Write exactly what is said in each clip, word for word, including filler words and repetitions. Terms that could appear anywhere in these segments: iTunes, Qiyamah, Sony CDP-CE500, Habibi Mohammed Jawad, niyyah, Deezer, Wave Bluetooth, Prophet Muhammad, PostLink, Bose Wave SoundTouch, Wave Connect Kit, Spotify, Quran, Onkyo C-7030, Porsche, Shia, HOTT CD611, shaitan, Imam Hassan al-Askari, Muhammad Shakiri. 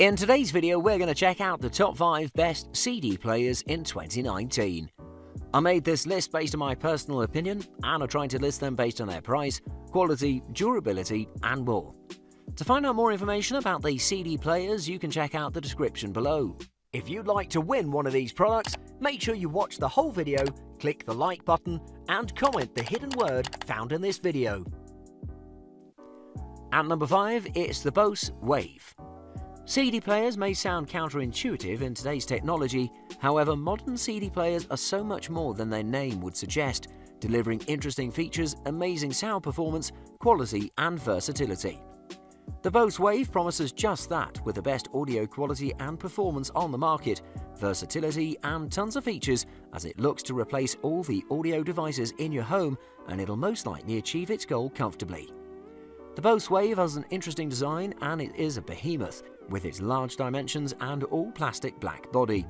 In today's video, we're going to check out the top five best C D players in twenty nineteen. I made this list based on my personal opinion and are trying to list them based on their price, quality, durability, and more. To find out more information about the C D players, you can check out the description below. If you'd like to win one of these products, make sure you watch the whole video, click the like button, and comment the hidden word found in this video. At number five, it's the Bose Wave. C D players may sound counterintuitive in today's technology, however modern C D players are so much more than their name would suggest, delivering interesting features, amazing sound performance, quality and versatility. The Bose Wave promises just that with the best audio quality and performance on the market, versatility and tons of features as it looks to replace all the audio devices in your home, and it'll most likely achieve its goal comfortably. The Bose Wave has an interesting design and it is a behemoth, with its large dimensions and all-plastic black body.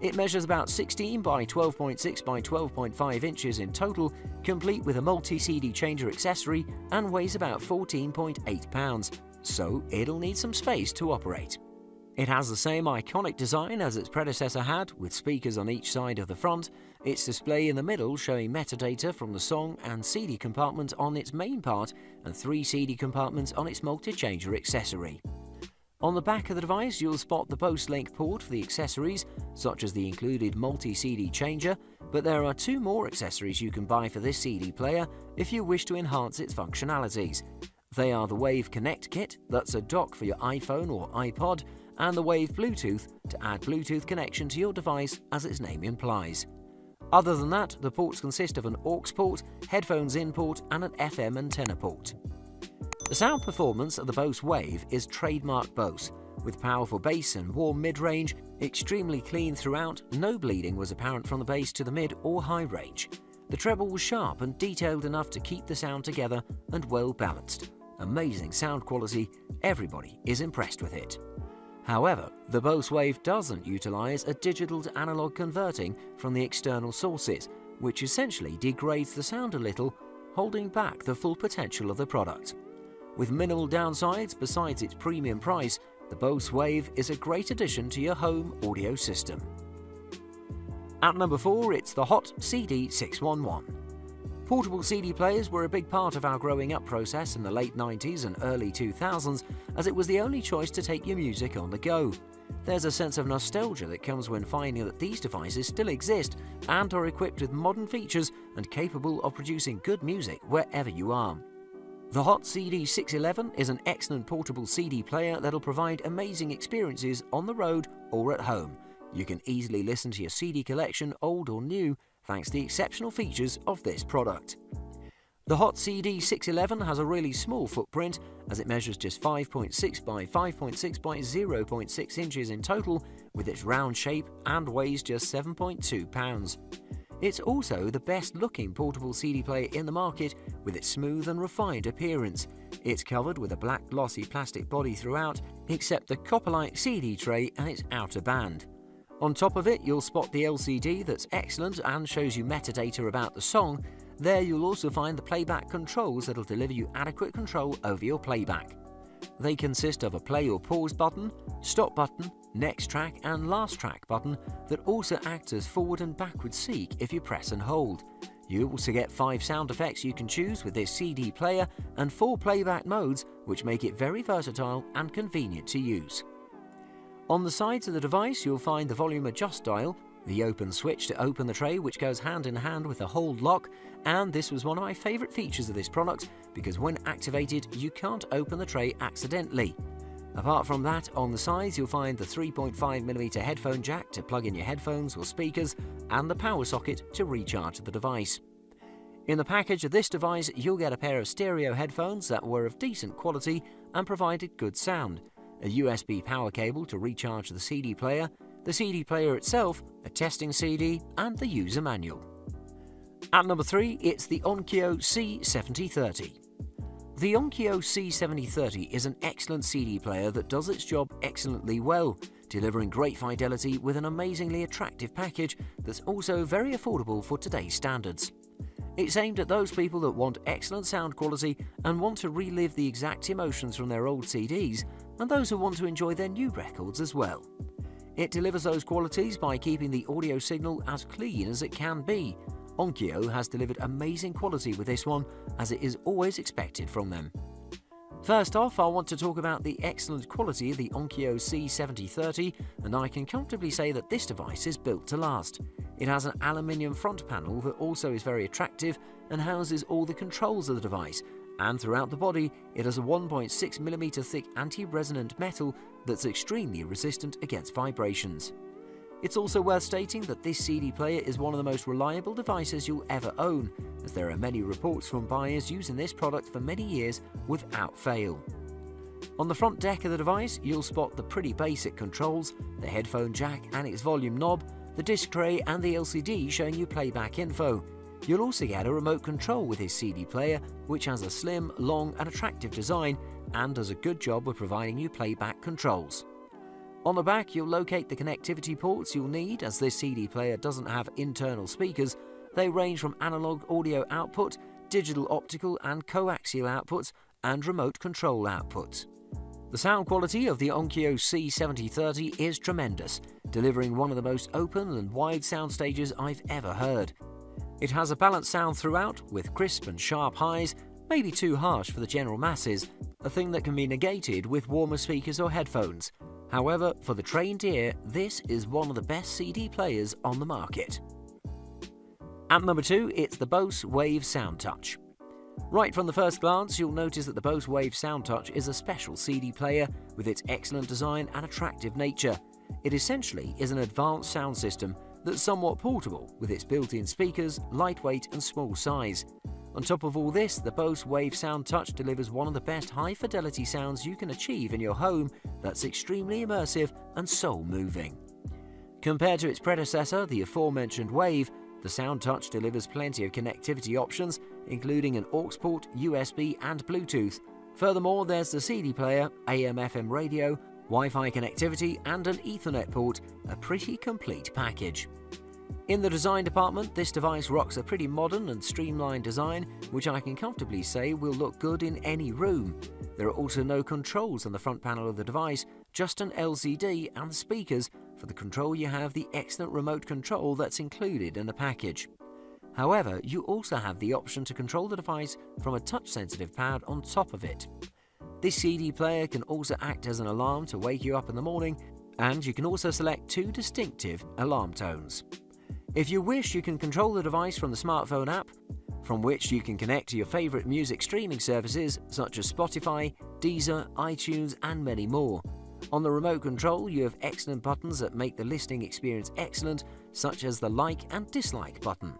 It measures about sixteen by twelve point six by twelve point five inches in total, complete with a multi-C D changer accessory, and weighs about fourteen point eight pounds, so it'll need some space to operate. It has the same iconic design as its predecessor had, with speakers on each side of the front, its display in the middle showing metadata from the song and C D compartment on its main part, and three C D compartments on its multi-changer accessory. On the back of the device, you'll spot the PostLink port for the accessories, such as the included multi-C D changer, but there are two more accessories you can buy for this C D player if you wish to enhance its functionalities. They are the Wave Connect Kit, that's a dock for your iPhone or iPod, and the Wave Bluetooth, to add Bluetooth connection to your device as its name implies. Other than that, the ports consist of an aux port, headphones in port, and an F M antenna port. The sound performance of the Bose Wave is trademark Bose, with powerful bass and warm mid-range, extremely clean throughout, no bleeding was apparent from the bass to the mid or high range. The treble was sharp and detailed enough to keep the sound together and well balanced. Amazing sound quality, everybody is impressed with it. However, the Bose Wave doesn't utilize a digital to analog converting from the external sources, which essentially degrades the sound a little, holding back the full potential of the product. With minimal downsides besides its premium price, the Bose Wave is a great addition to your home audio system. At number four, it's the HOTT C D six eleven. Portable C D players were a big part of our growing up process in the late nineties and early two thousands, as it was the only choice to take your music on the go. There's a sense of nostalgia that comes when finding that these devices still exist and are equipped with modern features and capable of producing good music wherever you are. The HOTT C D six eleven is an excellent portable C D player that'll provide amazing experiences on the road or at home. You can easily listen to your C D collection, old or new, thanks to the exceptional features of this product. The HOTT C D six eleven has a really small footprint, as it measures just five point six by five point six by zero point six inches in total, with its round shape, and weighs just seven point two pounds. It's also the best-looking portable C D player in the market with its smooth and refined appearance. It's covered with a black glossy plastic body throughout, except the copper-like C D tray and its outer band. On top of it, you'll spot the L C D that's excellent and shows you metadata about the song. There you'll also find the playback controls that'll deliver you adequate control over your playback. They consist of a play or pause button, stop button, next track and last track button that also acts as forward and backward seek if you press and hold. You also get five sound effects you can choose with this C D player and four playback modes, which make it very versatile and convenient to use. On the sides of the device you'll find the volume adjust dial, the open switch to open the tray which goes hand in hand with the hold lock, and this was one of my favourite features of this product because when activated you can't open the tray accidentally. Apart from that, on the sides you'll find the three point five millimeter headphone jack to plug in your headphones or speakers and the power socket to recharge the device. In the package of this device you'll get a pair of stereo headphones that were of decent quality and provided good sound, a U S B power cable to recharge the C D player, the C D player itself, a testing C D, and the user manual. At number three, it's the Onkyo C seventy thirty. The Onkyo C seventy thirty is an excellent C D player that does its job excellently well, delivering great fidelity with an amazingly attractive package that's also very affordable for today's standards. It's aimed at those people that want excellent sound quality and want to relive the exact emotions from their old C Ds, and those who want to enjoy their new records as well. It delivers those qualities by keeping the audio signal as clean as it can be. Onkyo has delivered amazing quality with this one, as it is always expected from them. First off, I want to talk about the excellent quality of the Onkyo C seventy thirty, and I can comfortably say that this device is built to last. It has an aluminium front panel that also is very attractive and houses all the controls of the device, and throughout the body it has a one point six millimeter thick anti-resonant metal that's extremely resistant against vibrations. It's also worth stating that this C D player is one of the most reliable devices you'll ever own, as there are many reports from buyers using this product for many years without fail. On the front deck of the device, you'll spot the pretty basic controls, the headphone jack and its volume knob, the disc tray and the L C D showing you playback info. You'll also get a remote control with this C D player, which has a slim, long and attractive design and does a good job of providing you playback controls. On the back, you'll locate the connectivity ports you'll need, as this C D player doesn't have internal speakers. They range from analog audio output, digital optical and coaxial outputs, and remote control outputs. The sound quality of the Onkyo C seventy thirty is tremendous, delivering one of the most open and wide sound stages I've ever heard. It has a balanced sound throughout, with crisp and sharp highs, maybe too harsh for the general masses, a thing that can be negated with warmer speakers or headphones. However, for the trained ear, this is one of the best C D players on the market. At number two, it's the Bose Wave SoundTouch. Right from the first glance, you'll notice that the Bose Wave SoundTouch is a special C D player with its excellent design and attractive nature. It essentially is an advanced sound system that's somewhat portable, with its built-in speakers, lightweight and small size. On top of all this, the Bose Wave SoundTouch delivers one of the best high-fidelity sounds you can achieve in your home that's extremely immersive and soul-moving. Compared to its predecessor, the aforementioned Wave, the SoundTouch delivers plenty of connectivity options, including an aux port, U S B and Bluetooth. Furthermore, there's the C D player, A M F M radio, Wi-Fi connectivity and an Ethernet port, a pretty complete package. In the design department, this device rocks a pretty modern and streamlined design, which I can comfortably say will look good in any room. There are also no controls on the front panel of the device, just an L C D and speakers. For the control, you have the excellent remote control that's included in the package. However, you also have the option to control the device from a touch-sensitive pad on top of it. This C D player can also act as an alarm to wake you up in the morning, and you can also select two distinctive alarm tones. If you wish, you can control the device from the smartphone app, from which you can connect to your favorite music streaming services such as Spotify, Deezer, iTunes, and many more. On the remote control, you have excellent buttons that make the listening experience excellent, such as the like and dislike button.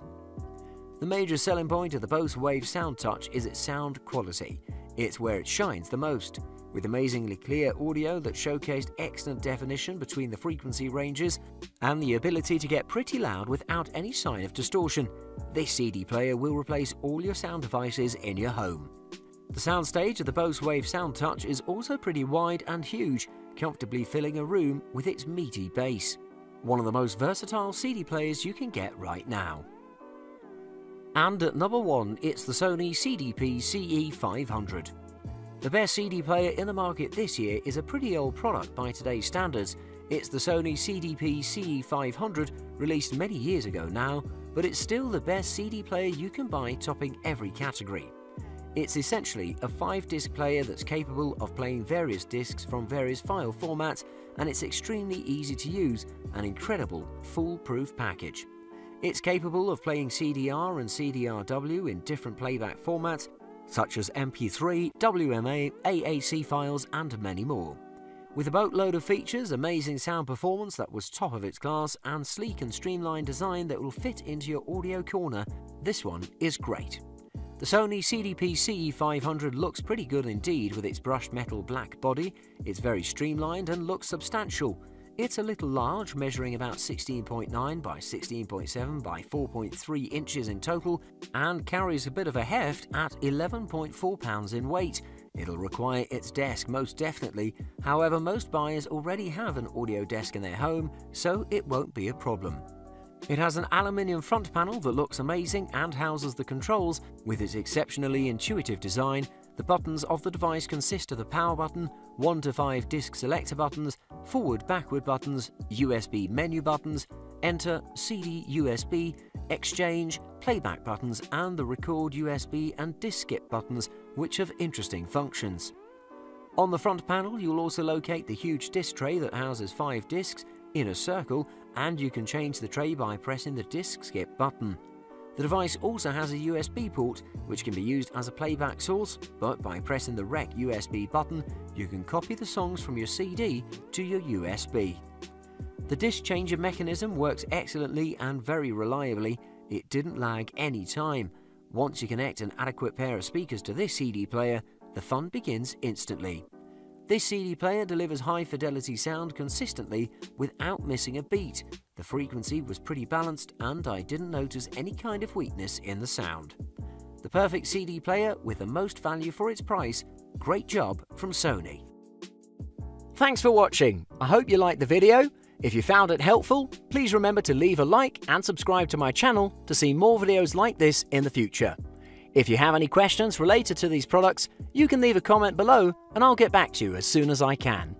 The major selling point of the Bose Wave SoundTouch is its sound quality. It's where it shines the most, with amazingly clear audio that showcased excellent definition between the frequency ranges and the ability to get pretty loud without any sign of distortion. This C D player will replace all your sound devices in your home. The soundstage of the Bose Wave SoundTouch is also pretty wide and huge, comfortably filling a room with its meaty bass. One of the most versatile C D players you can get right now. And at number one, it's the Sony C D P C E five hundred. The best C D player in the market this year is a pretty old product by today's standards. It's the Sony C D P C E five hundred, released many years ago now, but it's still the best C D player you can buy, topping every category. It's essentially a five disc player that's capable of playing various discs from various file formats, and it's extremely easy to use, an incredible, foolproof package. It's capable of playing C D R and C D R W in different playback formats, such as M P three, W M A, A A C files, and many more. With a boatload of features, amazing sound performance that was top of its class, and sleek and streamlined design that will fit into your audio corner, this one is great. The Sony C D P C E five hundred looks pretty good indeed with its brushed metal black body. It's very streamlined and looks substantial. It's a little large, measuring about sixteen point nine by sixteen point seven by four point three inches in total, and carries a bit of a heft at eleven point four pounds in weight. It'll require its desk most definitely. However, most buyers already have an audio desk in their home, so it won't be a problem. It has an aluminium front panel that looks amazing and houses the controls. With its exceptionally intuitive design, The buttons of the device consist of the power button, one to five disc selector buttons, forward-backward buttons, U S B menu buttons, enter, C D, U S B, exchange, playback buttons and the record U S B and disc skip buttons, which have interesting functions. On the front panel you'll also locate the huge disc tray that houses five discs in a circle, and you can change the tray by pressing the disc skip button. The device also has a U S B port which can be used as a playback source, but by pressing the Rec U S B button you can copy the songs from your C D to your U S B. The disc changer mechanism works excellently and very reliably. It didn't lag any time. Once you connect an adequate pair of speakers to this C D player, the fun begins instantly. This C D player delivers high-fidelity sound consistently without missing a beat. The frequency was pretty balanced and I didn't notice any kind of weakness in the sound. The perfect C D player with the most value for its price. Great job from Sony. Thanks for watching. I hope you liked the video. If you found it helpful, please remember to leave a like and subscribe to my channel to see more videos like this in the future. If you have any questions related to these products, you can leave a comment below and I'll get back to you as soon as I can.